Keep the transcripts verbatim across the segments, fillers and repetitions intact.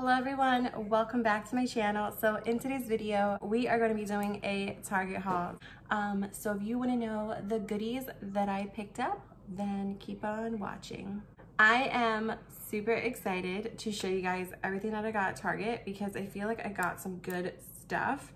Hello everyone, welcome back to my channel. So in today's video, we are going to be doing a Target haul. Um, so if you want to know the goodies that I picked up, then keep on watching. I am super excited to show you guys everything that I got at Target because I feel like I got some good stuff.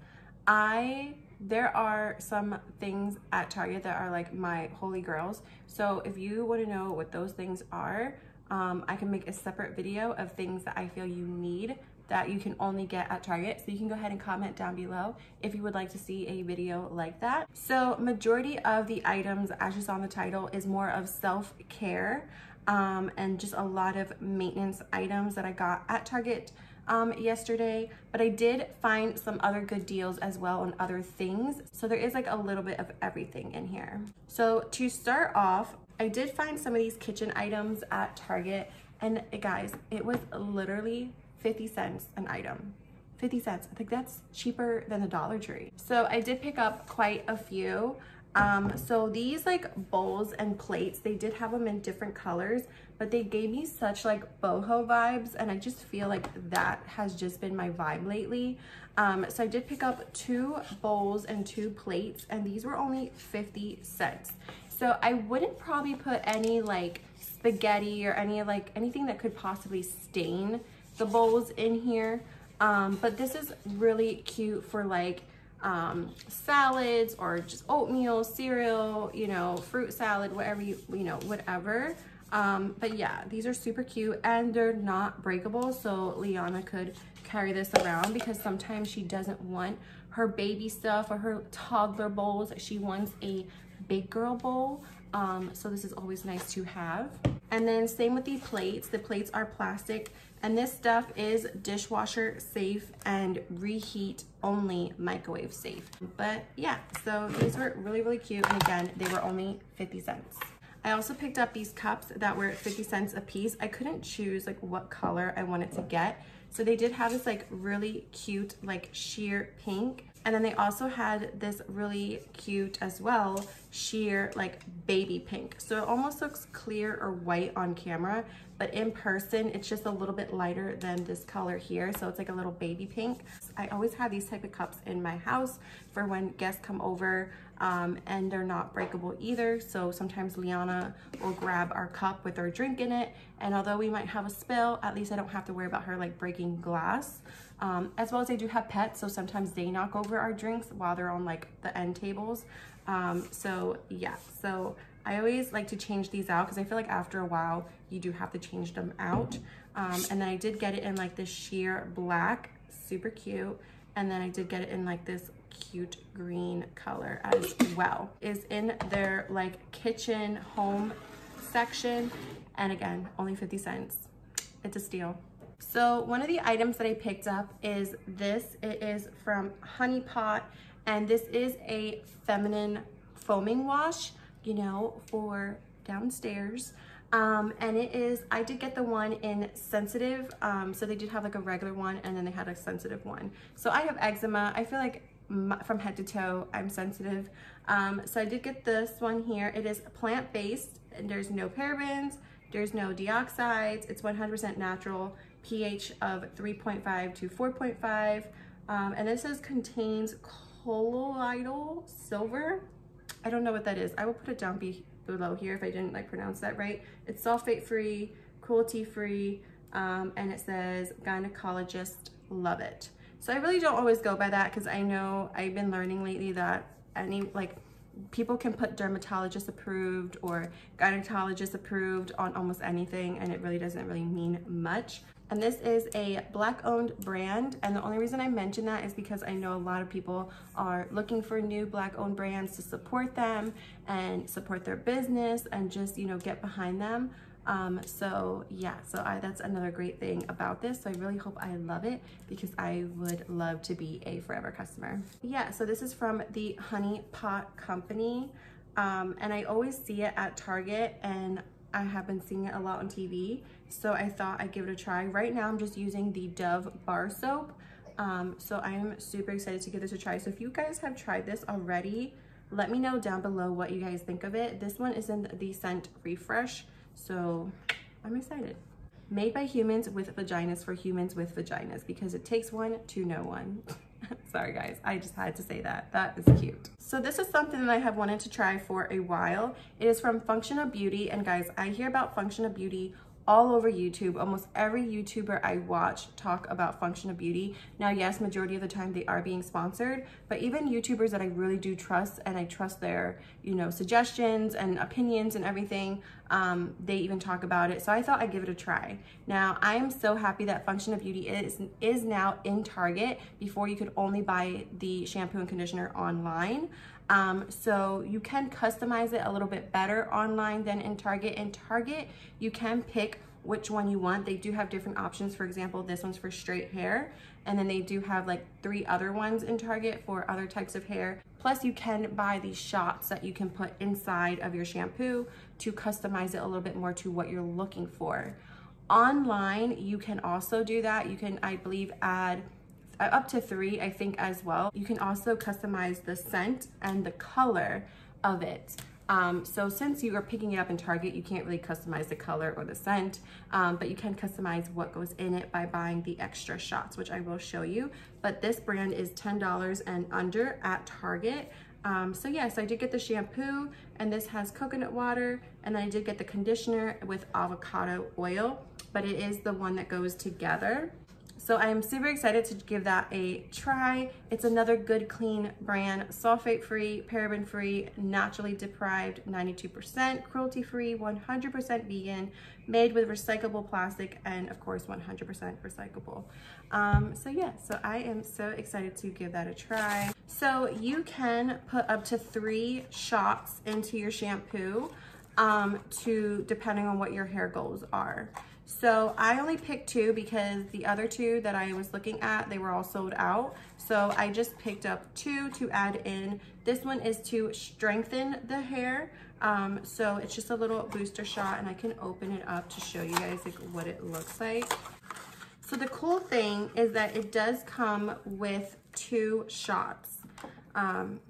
I There are some things at Target that are like my holy grails. So if you want to know what those things are, Um, I can make a separate video of things that I feel you need that you can only get at Target. So you can go ahead and comment down below if you would like to see a video like that. So majority of the items, as you saw in the title, is more of self-care um, and just a lot of maintenance items that I got at Target um, yesterday. But I did find some other good deals as well on other things. So there is like a little bit of everything in here. So to start off, I did find some of these kitchen items at Target, and guys, it was literally fifty cents an item. fifty cents, I think that's cheaper than the Dollar Tree. So I did pick up quite a few. Um, so these like bowls and plates, they did have them in different colors, but they gave me such like boho vibes, and I just feel like that has just been my vibe lately. Um, so I did pick up two bowls and two plates, and these were only fifty cents. So I wouldn't probably put any like spaghetti or any like anything that could possibly stain the bowls in here. Um, but this is really cute for like um, salads or just oatmeal, cereal, you know, fruit salad, whatever you, you know, whatever. Um, but yeah, these are super cute and they're not breakable. So Liana could carry this around because sometimes she doesn't want her baby stuff or her toddler bowls. She wants a big girl bowl, um, so this is always nice to have. And then same with the plates. The plates are plastic, and this stuff is dishwasher safe and reheat only microwave safe. But yeah, so these were really, really cute, and again, they were only fifty cents. I also picked up these cups that were fifty cents a piece. I couldn't choose like what color I wanted to get, so they did have this like really cute like sheer pink. And then they also had this really cute as well, sheer like baby pink. So it almost looks clear or white on camera, but in person, it's just a little bit lighter than this color here. So it's like a little baby pink. I always have these type of cups in my house for when guests come over, um, and they're not breakable either. So sometimes Liana will grab our cup with our drink in it. And although we might have a spill, at least I don't have to worry about her like breaking glass. Um, as well as I do have pets, so sometimes they knock over our drinks while they're on like the end tables. Um, so yeah, so I always like to change these out because I feel like after a while you do have to change them out. Um, and then I did get it in like this sheer black, super cute. And then I did get it in like this cute green color as well. It's in their like kitchen home section. And again, only fifty cents. It's a steal. So one of the items that I picked up is this. It is from Honey Pot, and this is a feminine foaming wash, you know, for downstairs. Um, and it is, I did get the one in sensitive, um, so they did have like a regular one and then they had a sensitive one. So I have eczema. I feel like my, from head to toe, I'm sensitive. Um, so I did get this one here. It is plant-based and there's no parabens, there's no deoxides. It's one hundred percent natural. pH of three point five to four point five, um, and this says contains colloidal silver. I don't know what that is. I will put it down be below here if I didn't like pronounce that right. It's sulfate free, cruelty free, um, and it says gynecologist love it. So I really don't always go by that because I know I've been learning lately that any like people can put dermatologist approved or gynecologist approved on almost anything, and it really doesn't really mean much. And this is a black-owned brand, and the only reason I mention that is because I know a lot of people are looking for new black-owned brands to support them and support their business and just, you know, get behind them. Um, so yeah, so I, that's another great thing about this. So I really hope I love it because I would love to be a forever customer. Yeah, so this is from the Honey Pot Company, um, and I always see it at Target, and I have been seeing it a lot on T V, so I thought I'd give it a try. Right now I'm just using the Dove bar soap, um, so I am super excited to give this a try. So if you guys have tried this already, let me know down below what you guys think of it. This one is in the scent Refresh, so I'm excited. made by humans with vaginas for humans with vaginas, because it takes one to know one. Sorry guys, I just had to say that. That is cute. So this is something that I have wanted to try for a while. It is from Function of Beauty, and guys, I hear about Function of Beauty all over YouTube. Almost every YouTuber I watch talk about Function of Beauty. Now, yes, majority of the time they are being sponsored, but even YouTubers that I really do trust, and I trust their, you know, suggestions and opinions and everything, um, they even talk about it. So I thought I'd give it a try. Now, I am so happy that Function of Beauty is, is now in Target. Before, you could only buy the shampoo and conditioner online. Um, so you can customize it a little bit better online than in Target. In Target, you can pick which one you want. They do have different options. For example, this one's for straight hair, and then they do have like three other ones in Target for other types of hair. Plus, you can buy these shots that you can put inside of your shampoo to customize it a little bit more to what you're looking for. Online, you can also do that. You can, I believe, add up to three, I think, as well. You can also customize the scent and the color of it. Um, so since you are picking it up in Target, you can't really customize the color or the scent, um, but you can customize what goes in it by buying the extra shots, which I will show you. But this brand is ten dollars and under at Target. Um, so yes, I did get the shampoo, and this has coconut water, and then I did get the conditioner with avocado oil, but it is the one that goes together. So I'm super excited to give that a try. It's another good, clean brand, sulfate-free, paraben-free, naturally deprived, ninety-two percent, cruelty-free, one hundred percent vegan, made with recyclable plastic, and of course, one hundred percent recyclable. Um, so yeah, so I am so excited to give that a try. So you can put up to three shots into your shampoo, um, to depending on what your hair goals are. So I only picked two because the other two that I was looking at, they were all sold out. So I just picked up two to add in. This one is to strengthen the hair. Um, so it's just a little booster shot, and I can open it up to show you guys like what it looks like. So the cool thing is that it does come with two shots. Um,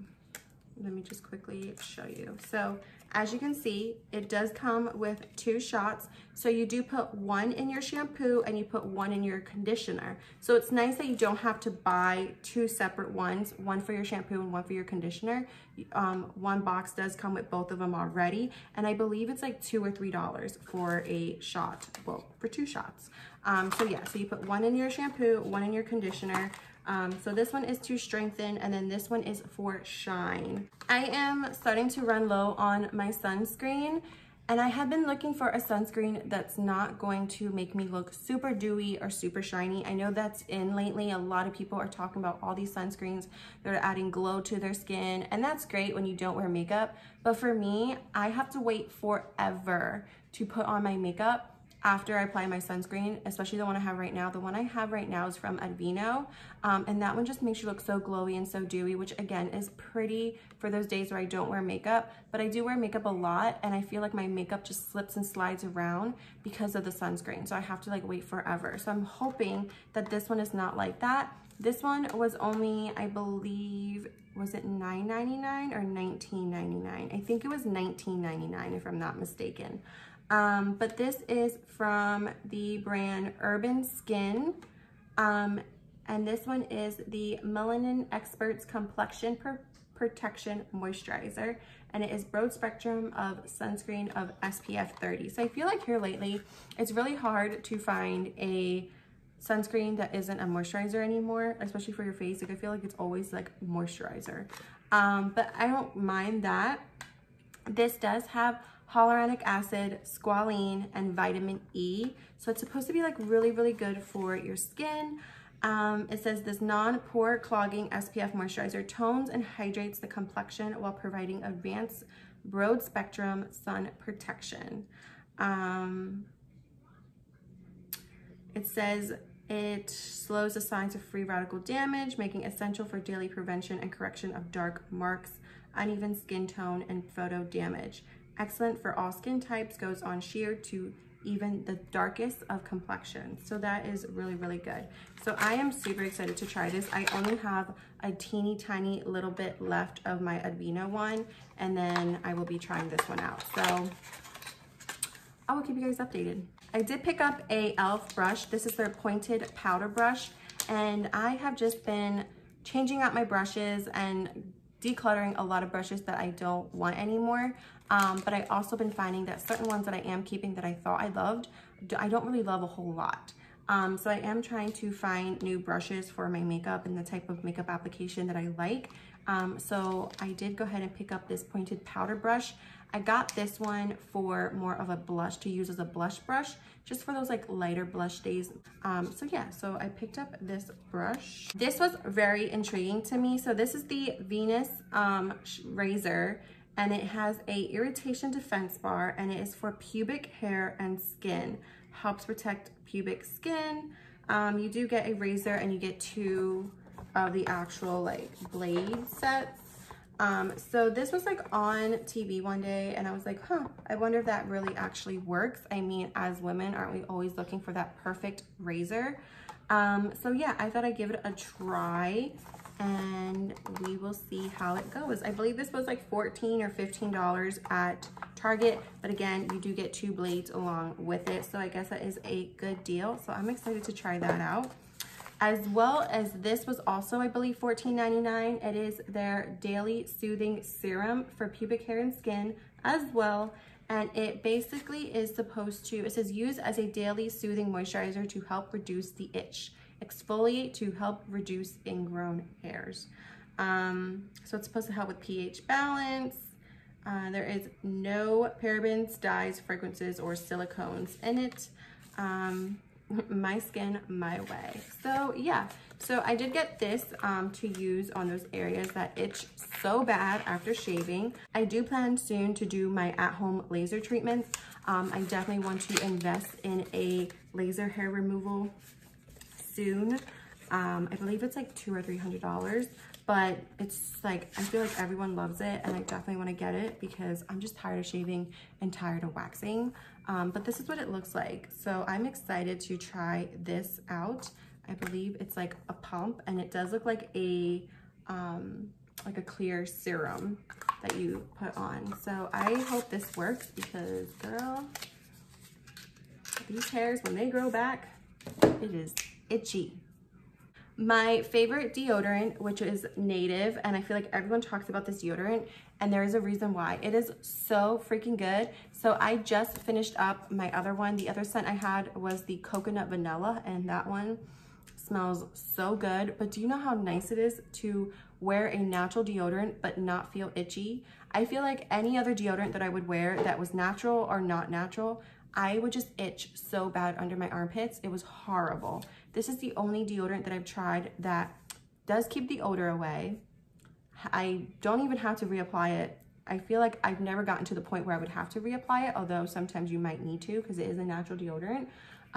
let me just quickly show you. So as you can see, it does come with two shots. So you do put one in your shampoo and you put one in your conditioner. So it's nice that you don't have to buy two separate ones, one for your shampoo and one for your conditioner. Um, one box does come with both of them already. And I believe it's like two or three dollars for a shot, well, for two shots. Um, so yeah, so you put one in your shampoo, one in your conditioner. Um, so this one is to strengthen, and then this one is for shine. I am starting to run low on my sunscreen, and I have been looking for a sunscreen that's not going to make me look super dewy or super shiny. I know that's in lately. A lot of people are talking about all these sunscreens that are adding glow to their skin, and that's great when you don't wear makeup. But for me, I have to wait forever to put on my makeup after I apply my sunscreen, especially the one I have right now. The one I have right now is from Advino, um, and that one just makes you look so glowy and so dewy, which again is pretty for those days where I don't wear makeup, but I do wear makeup a lot, and I feel like my makeup just slips and slides around because of the sunscreen, so I have to like wait forever. So I'm hoping that this one is not like that. This one was only, I believe, was it nine ninety-nine or nineteen ninety-nine? I think it was nineteen ninety-nine if I'm not mistaken. Um, but this is from the brand Urban Skin, um, and this one is the Melanin Experts Complexion Pro Protection Moisturizer, and it is broad spectrum of sunscreen of S P F thirty. So I feel like here lately, it's really hard to find a sunscreen that isn't a moisturizer anymore, especially for your face. Like I feel like it's always like moisturizer, um, but I don't mind that. This does have hyaluronic acid, squalene, and vitamin E. So it's supposed to be like really, really good for your skin. Um, it says this non-pore clogging S P F moisturizer tones and hydrates the complexion while providing advanced broad spectrum sun protection. Um, it says it slows the signs of free radical damage, making essential for daily prevention and correction of dark marks, uneven skin tone, and photo damage. Excellent for all skin types, goes on sheer to even the darkest of complexions. So that is really, really good. So I am super excited to try this. I only have a teeny tiny little bit left of my Advino one, and then I will be trying this one out. So I will keep you guys updated. I did pick up a e l f brush. This is their pointed powder brush, and I have just been changing out my brushes and decluttering a lot of brushes that I don't want anymore. Um, but I also been finding that certain ones that I am keeping that I thought I loved, I don't really love a whole lot. Um, so I am trying to find new brushes for my makeup and the type of makeup application that I like. Um, so I did go ahead and pick up this pointed powder brush. I got this one for more of a blush, to use as a blush brush, just for those like lighter blush days. Um, so yeah, so I picked up this brush. This was very intriguing to me. So this is the Venus um, razor, and it has a irritation defense bar, and it is for pubic hair and skin. Helps protect pubic skin. Um, you do get a razor and you get two of the actual like blade sets. Um, so this was like on T V one day, and I was like, huh, I wonder if that really actually works. I mean, as women, aren't we always looking for that perfect razor? Um, so yeah, I thought I'd give it a try and we will see how it goes. I believe this was like fourteen or fifteen dollars at Target, but again, you do get two blades along with it. So I guess that is a good deal. So I'm excited to try that out. As well as this was also, I believe, fourteen ninety-nine. It is their Daily Soothing Serum for pubic hair and skin as well. And it basically is supposed to, it says use as a daily soothing moisturizer to help reduce the itch. Exfoliate to help reduce ingrown hairs. Um, so it's supposed to help with pH balance. Uh, there is no parabens, dyes, fragrances, or silicones in it. Um, my skin my way. So yeah, so I did get this um to use on those areas that itch so bad after shaving. I do plan soon to do my at-home laser treatments. um I definitely want to invest in a laser hair removal soon. um I believe it's like two or three hundred dollars, but it's like, I feel like everyone loves it, and I definitely want to get it because I'm just tired of shaving and tired of waxing. Um, but this is what it looks like. So I'm excited to try this out. I believe it's like a pump, and it does look like a um, like a clear serum that you put on. So I hope this works because, girl, these hairs, when they grow back, it is itchy. My favorite deodorant, which is Native, and I feel like everyone talks about this deodorant, and there is a reason why. It is so freaking good. So I just finished up my other one. The other scent I had was the coconut vanilla, and that one smells so good. But do you know how nice it is to wear a natural deodorant but not feel itchy? I feel like any other deodorant that I would wear that was natural or not natural, I would just itch so bad under my armpits. It was horrible. This is the only deodorant that I've tried that does keep the odor away. I don't even have to reapply it. I feel like I've never gotten to the point where I would have to reapply it, although sometimes you might need to because it is a natural deodorant.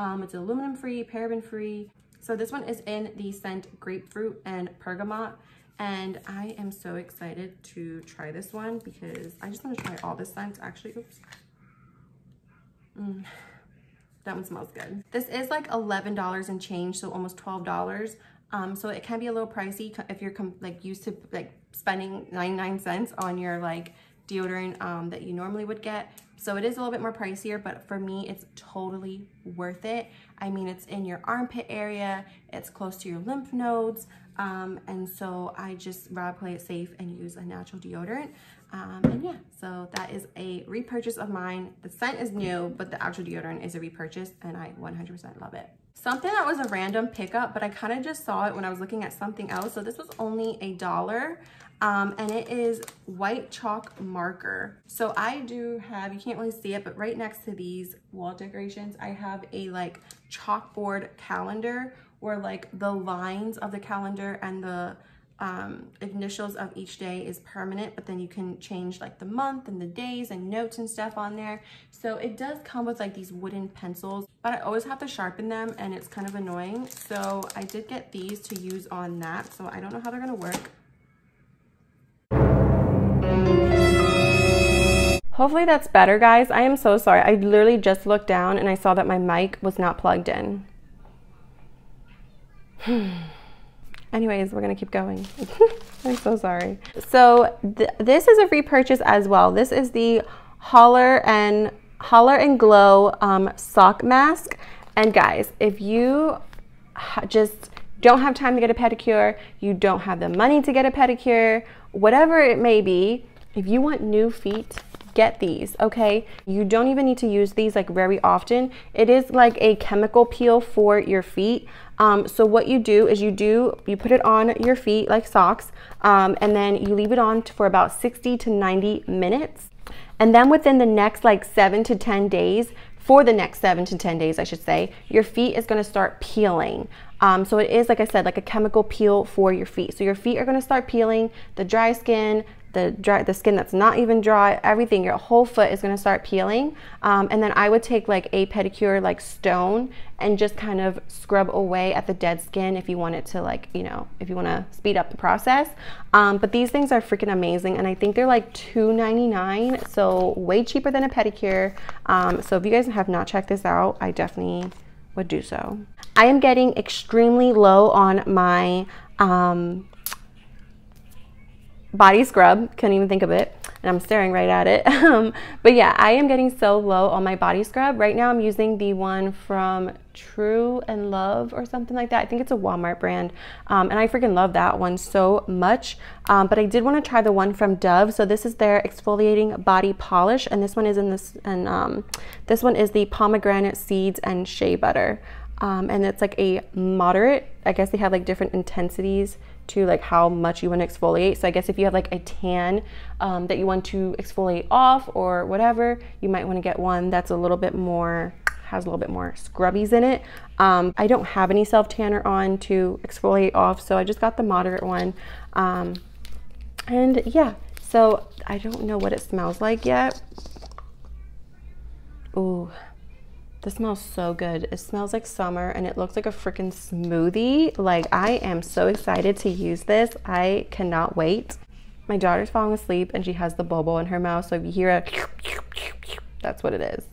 Um, it's aluminum-free, paraben-free. So this one is in the scent Grapefruit and Bergamot, and I am so excited to try this one because I just want to try all the scents. Actually, oops. Mm, that one smells good. This is like eleven dollars and change, so almost twelve dollars. Um, so it can be a little pricey if you're like used to like spending ninety-nine cents on your like deodorant um, that you normally would get. So it is a little bit more pricier, but for me, it's totally worth it. I mean, it's in your armpit area, it's close to your lymph nodes. Um, and so I just rather play it safe and use a natural deodorant. Um, and yeah, so that is a repurchase of mine. The scent is new, but the actual deodorant is a repurchase, and I one hundred percent love it. Something that was a random pickup, but I kind of just saw it when I was looking at something else. So this was only a dollar, um, and it is white chalk marker. So I do have, you can't really see it, but right next to these wall decorations, I have a like chalkboard calendar where like the lines of the calendar and the um, initials of each day is permanent, but then you can change like the month and the days and notes and stuff on there. So it does come with like these wooden pencils, but I always have to sharpen them and it's kind of annoying. So I did get these to use on that. So I don't know how they're gonna work. Hopefully that's better, guys. I am so sorry. I literally just looked down and I saw that my mic was not plugged in. Anyways, we're gonna keep going. I'm so sorry. So th this is a repurchase as well. This is the Holler and Holler and Glow um, sock mask. And guys, if you just don't have time to get a pedicure, you don't have the money to get a pedicure, whatever it may be, if you want new feet, get these, okay? You don't even need to use these like very often. It is like a chemical peel for your feet. Um, so what you do is you do, you put it on your feet like socks, um, and then you leave it on for about sixty to ninety minutes. And then within the next like seven to ten days, for the next seven to ten days, I should say, your feet is gonna start peeling. Um, so it is, like I said, like a chemical peel for your feet. So your feet are gonna start peeling, the dry skin, the dry, the skin that's not even dry, everything, your whole foot is gonna start peeling. Um, and then I would take like a pedicure like stone and just kind of scrub away at the dead skin if you want it to, like, you know, if you wanna speed up the process. Um, but these things are freaking amazing, and I think they're like two ninety-nine, so way cheaper than a pedicure. Um, so if you guys have not checked this out, I definitely would do so. I am getting extremely low on my um, body scrub. Couldn't even think of it, and I'm staring right at it. Um, but yeah, I am getting so low on my body scrub. Right now I'm using the one from True and Love or something like that. I think it's a Walmart brand, um, and I freaking love that one so much. Um, but I did want to try the one from Dove. So this is their exfoliating body polish, and this one is in this, and um, this one is the pomegranate seeds and shea butter. Um, and it's like a moderate, I guess they have like different intensities to like how much you want to exfoliate. So I guess if you have like a tan um, that you want to exfoliate off or whatever, you might want to get one that's a little bit more, has a little bit more scrubbies in it. Um, I don't have any self-tanner on to exfoliate off, so I just got the moderate one. Um, and yeah, so I don't know what it smells like yet. Ooh. This smells so good. It smells like summer, and it looks like a freaking smoothie. Like, I am so excited to use this. I cannot wait. My daughter's falling asleep, and she has the bobo in her mouth, so if you hear a that's what it is.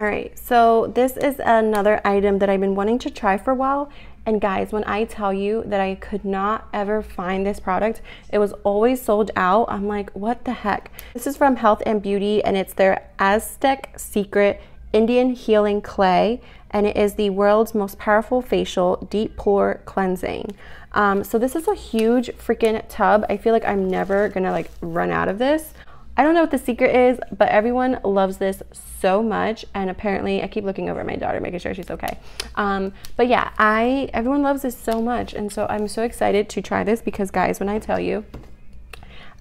All right, so this is another item that I've been wanting to try for a while. And guys, when I tell you that I could not ever find this product, it was always sold out. I'm like, what the heck? This is from Health and Beauty, and it's their Aztec Secret Indian Healing Clay, and it is the world's most powerful facial deep pore cleansing. Um, so this is a huge freaking tub. I feel like I'm never gonna like run out of this. I don't know what the secret is, but everyone loves this so much, and apparently I keep looking over at my daughter making sure she's okay. Um, but yeah, I everyone loves this so much, and so I'm so excited to try this, because guys, when I tell you,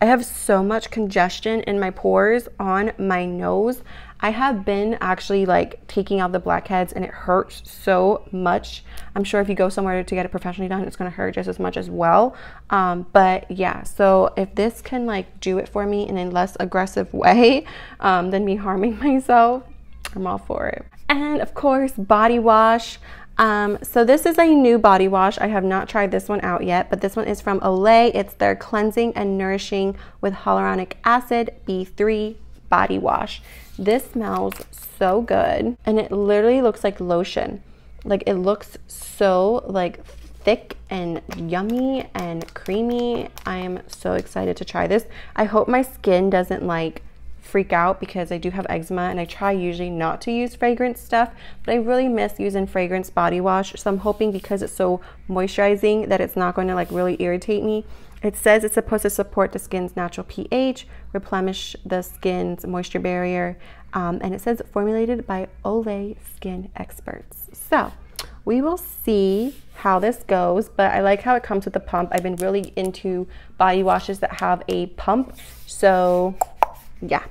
I have so much congestion in my pores on my nose. I have been actually like taking out the blackheads, and it hurts so much. I'm sure if you go somewhere to get it professionally done, it's gonna hurt just as much as well. Um, but yeah, so if this can like do it for me in a less aggressive way um, than me harming myself, I'm all for it. And of course, body wash. Um, so this is a new body wash. I have not tried this one out yet, but this one is from Olay. It's their Cleansing and Nourishing with Hyaluronic Acid B three Body Wash. This smells so good, and it literally looks like lotion. Like, it looks so like thick and yummy and creamy. I am so excited to try this. I hope my skin doesn't like freak out, because I do have eczema, and I try usually not to use fragrance stuff, but I really miss using fragrance body wash. So I'm hoping, because it's so moisturizing, that it's not going to like really irritate me. It says it's supposed to support the skin's natural pH, replenish the skin's moisture barrier, um, and it says formulated by Olay skin experts. So we will see how this goes, but I like how it comes with a pump. I've been really into body washes that have a pump, so yeah.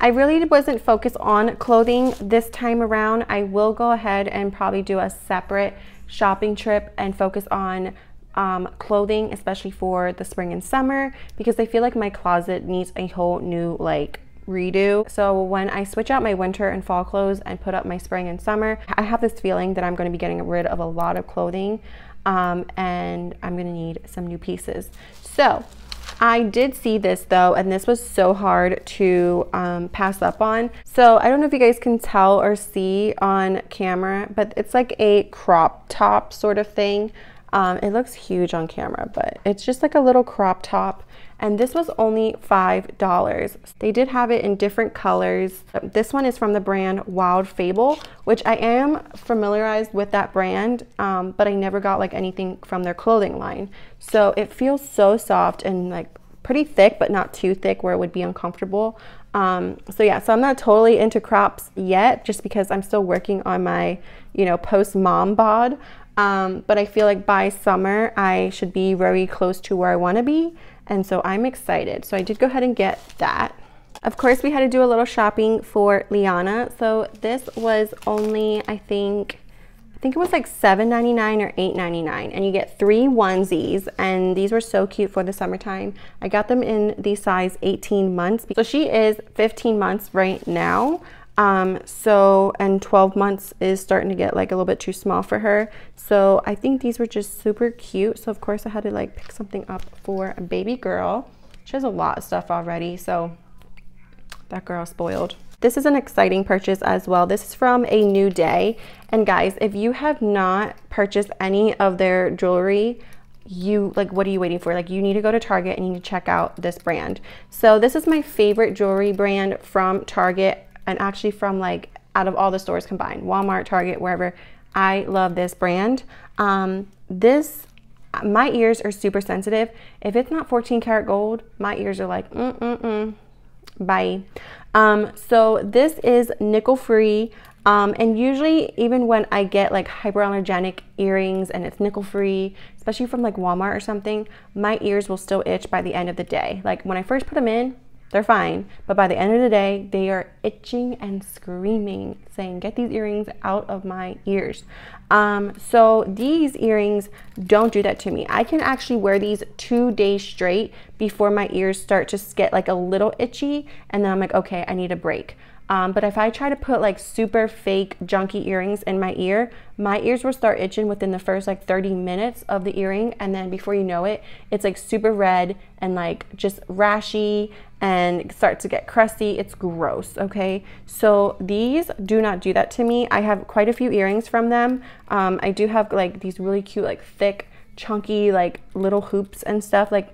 I really wasn't focused on clothing this time around. I will go ahead and probably do a separate shopping trip and focus on um, clothing, especially for the spring and summer, because I feel like my closet needs a whole new like redo. So when I switch out my winter and fall clothes and put up my spring and summer, I have this feeling that I'm going to be getting rid of a lot of clothing, um, and I'm going to need some new pieces. So I did see this though, and this was so hard to um, pass up on. So I don't know if you guys can tell or see on camera, but it's like a crop top sort of thing. Um, it looks huge on camera, but it's just like a little crop top. And this was only five dollars. They did have it in different colors. This one is from the brand Wild Fable, which I am familiarized with that brand, um, but I never got like anything from their clothing line. So it feels so soft and like pretty thick, but not too thick where it would be uncomfortable. Um, so yeah, so I'm not totally into crops yet, just because I'm still working on my, you know, post-mom bod. Um, but I feel like by summer, I should be very close to where I want to be. And so I'm excited. So I did go ahead and get that. Of course, we had to do a little shopping for Liana. So this was only, I think, I think it was like seven ninety-nine or eight ninety-nine. And you get three onesies. And these were so cute for the summertime. I got them in the size eighteen months. So she is fifteen months right now. Um, so, and twelve months is starting to get like a little bit too small for her. So I think these were just super cute. So of course I had to like pick something up for a baby girl. She has a lot of stuff already. So that girl spoiled. This is an exciting purchase as well. This is from A New Day. And guys, if you have not purchased any of their jewelry, you like, what are you waiting for? Like, you need to go to Target and you need to check out this brand. So this is my favorite jewelry brand from Target. And actually from like out of all the stores combined, Walmart, Target, wherever, I love this brand. Um, this, my ears are super sensitive. If it's not fourteen karat gold, my ears are like, mm, mm, mm, bye. Um, so this is nickel free. Um, and usually even when I get like hypoallergenic earrings and it's nickel free, especially from like Walmart or something, my ears will still itch by the end of the day. Like when I first put them in, they're fine, but by the end of the day, they are itching and screaming, saying, get these earrings out of my ears. Um, so these earrings don't do that to me. I can actually wear these two days straight before my ears start to get like a little itchy, and then I'm like, okay, I need a break. Um, but if I try to put like super fake junky earrings in my ear, my ears will start itching within the first like thirty minutes of the earring. And then before you know it, it's like super red and like just rashy and starts to get crusty. It's gross. Okay. So these do not do that to me. I have quite a few earrings from them. Um, I do have like these really cute, like thick, chunky, like little hoops and stuff. Like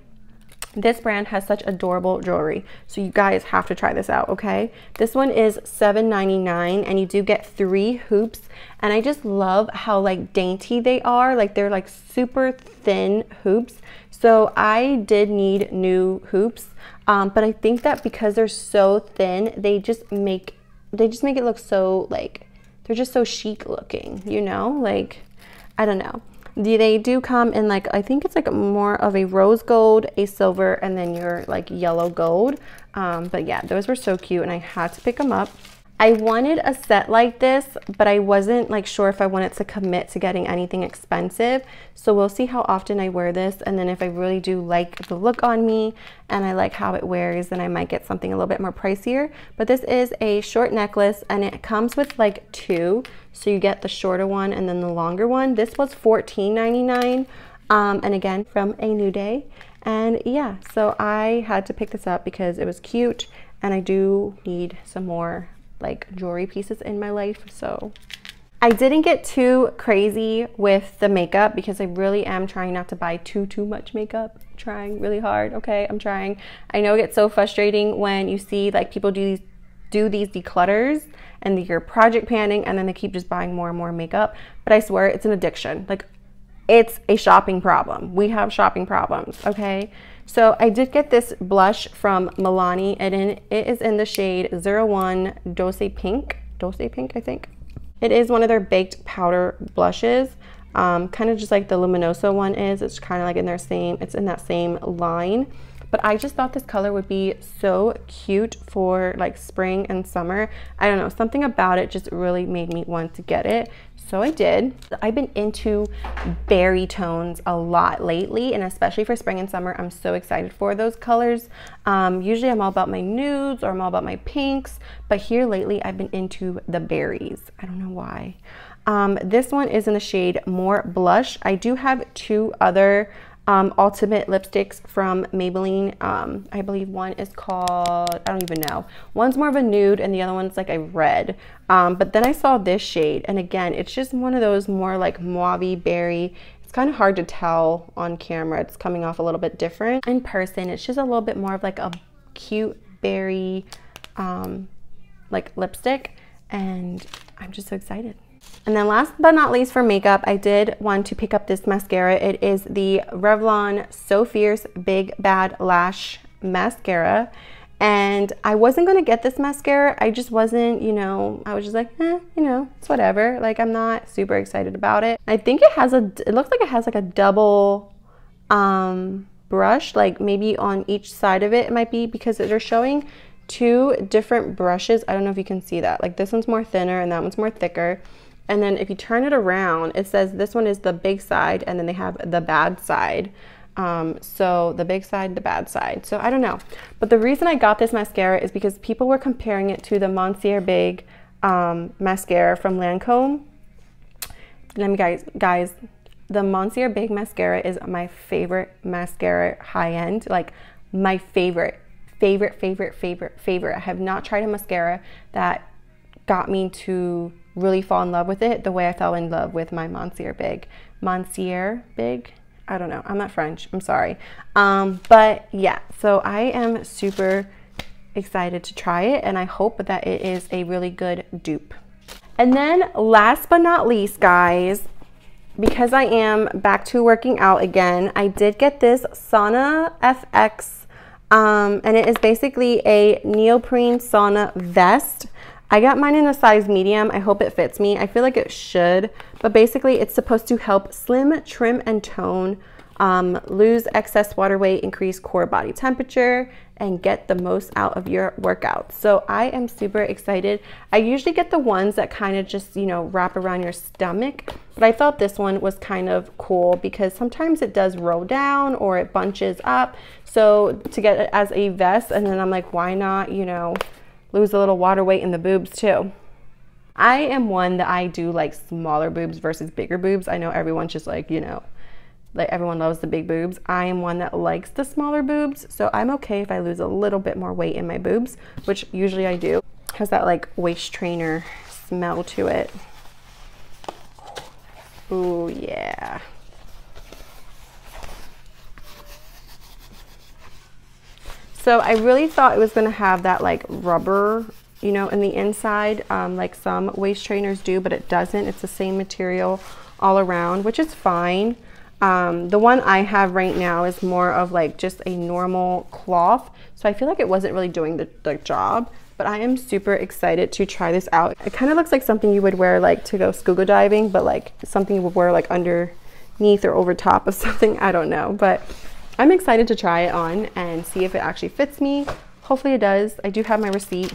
this brand has such adorable jewelry, so you guys have to try this out, okay? This one is seven ninety-nine, and you do get three hoops, and I just love how, like, dainty they are. Like, they're, like, super thin hoops, so I did need new hoops, um, but I think that because they're so thin, they just make, they just make it look so, like, they're just so chic looking, you know? Like, I don't know. They do come in like, I think it's like more of a rose gold, a silver, and then your like yellow gold. Um, but yeah, those were so cute and I had to pick them up. I wanted a set like this, but I wasn't like sure if I wanted to commit to getting anything expensive. So we'll see how often I wear this. And then if I really do like the look on me and I like how it wears, then I might get something a little bit more pricier. But this is a short necklace and it comes with like two. So you get the shorter one and then the longer one. This was fourteen ninety-nine. Um, and again, from A New Day. And yeah, so I had to pick this up because it was cute and I do need some more like jewelry pieces in my life. So I didn't get too crazy with the makeup because I really am trying not to buy too too much makeup. I'm trying really hard, okay? I'm trying. I know it gets so frustrating when you see like people do these do these declutters and you're project panning and then they keep just buying more and more makeup, but I swear it's an addiction. Like, it's a shopping problem. We have shopping problems, okay? So I did get this blush from Milani, and it is in the shade zero one Dulce Pink. Dulce Pink, I think. It is one of their baked powder blushes, um, kind of just like the Luminoso one is. It's kind of like in their same, it's in that same line. But I just thought this color would be so cute for like spring and summer. I don't know, something about it just really made me want to get it. So I did. I've been into berry tones a lot lately, and especially for spring and summer, I'm so excited for those colors. Um, usually I'm all about my nudes or I'm all about my pinks, but here lately I've been into the berries. I don't know why. Um, this one is in the shade More Blush. I do have two other um, ultimate lipsticks from Maybelline. Um, I believe one is called, I don't even know. One's more of a nude and the other one's like a red. Um, but then I saw this shade, and again, it's just one of those more like mauve berry. It's It's kind of hard to tell on camera. It's coming off a little bit different. In person, it's just a little bit more of like a cute berry um, like lipstick, and I'm just so excited. And then last but not least for makeup, I did want to pick up this mascara. It is the Revlon So Fierce Big Bad Lash Mascara. And I wasn't gonna get this mascara. I just wasn't, you know, I was just like, eh, you know, it's whatever. Like, I'm not super excited about it. I think it has a, it looks like it has like a double um, brush, like maybe on each side of it. It might be because they're showing two different brushes. I don't know if you can see that. Like, this one's more thinner and that one's more thicker. And then if you turn it around, it says this one is the big side, and then they have the bad side. Um, so the big side, the bad side. So I don't know. But the reason I got this mascara is because people were comparing it to the Monsieur Big um, mascara from Lancome. Let me guys, guys, the Monsieur Big mascara is my favorite mascara, high end, like my favorite, favorite, favorite, favorite, favorite. I have not tried a mascara that got me to really fall in love with it the way I fell in love with my Monsieur Big. Monsieur Big? I don't know. I'm not French. I'm sorry. Um, but yeah, so I am super excited to try it, and I hope that it is a really good dupe. And then last but not least, guys, because I am back to working out again, I did get this Sauna F X, um, and it is basically a neoprene sauna vest. I got mine in a size medium. I hope it fits me. I feel like it should, but basically it's supposed to help slim, trim, and tone, um, lose excess water weight, increase core body temperature, and get the most out of your workout. So I am super excited. I usually get the ones that kind of just, you know, wrap around your stomach, but I thought this one was kind of cool because sometimes it does roll down or it bunches up. So to get it as a vest, and then I'm like, why not, you know, lose a little water weight in the boobs too. I am one that I do like smaller boobs versus bigger boobs. I know everyone's just like, you know, like everyone loves the big boobs. I am one that likes the smaller boobs, so I'm okay if I lose a little bit more weight in my boobs, which usually I do. It has that like waist trainer smell to it. Ooh, yeah. So I really thought it was gonna have that like rubber, you know, in the inside, um, like some waist trainers do, but it doesn't. It's the same material all around, which is fine. Um, the one I have right now is more of like just a normal cloth. So I feel like it wasn't really doing the, the job, but I am super excited to try this out. It kind of looks like something you would wear like to go scuba diving, but like something you would wear like underneath or over top of something, I don't know, but I'm excited to try it on and see if it actually fits me. Hopefully it does. I do have my receipt,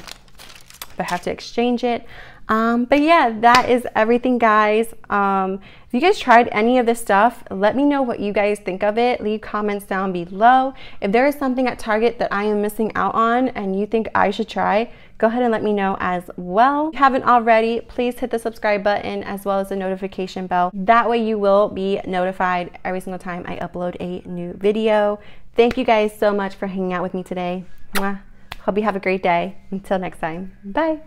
but I have to exchange it. Um, but yeah, that is everything, guys. Um, if you guys tried any of this stuff, let me know what you guys think of it. Leave comments down below. If there is something at Target that I am missing out on and you think I should try, go ahead and let me know as well. If you haven't already, please hit the subscribe button as well as the notification bell. That way you will be notified every single time I upload a new video. Thank you guys so much for hanging out with me today. Mwah. Hope you have a great day. Until next time, bye.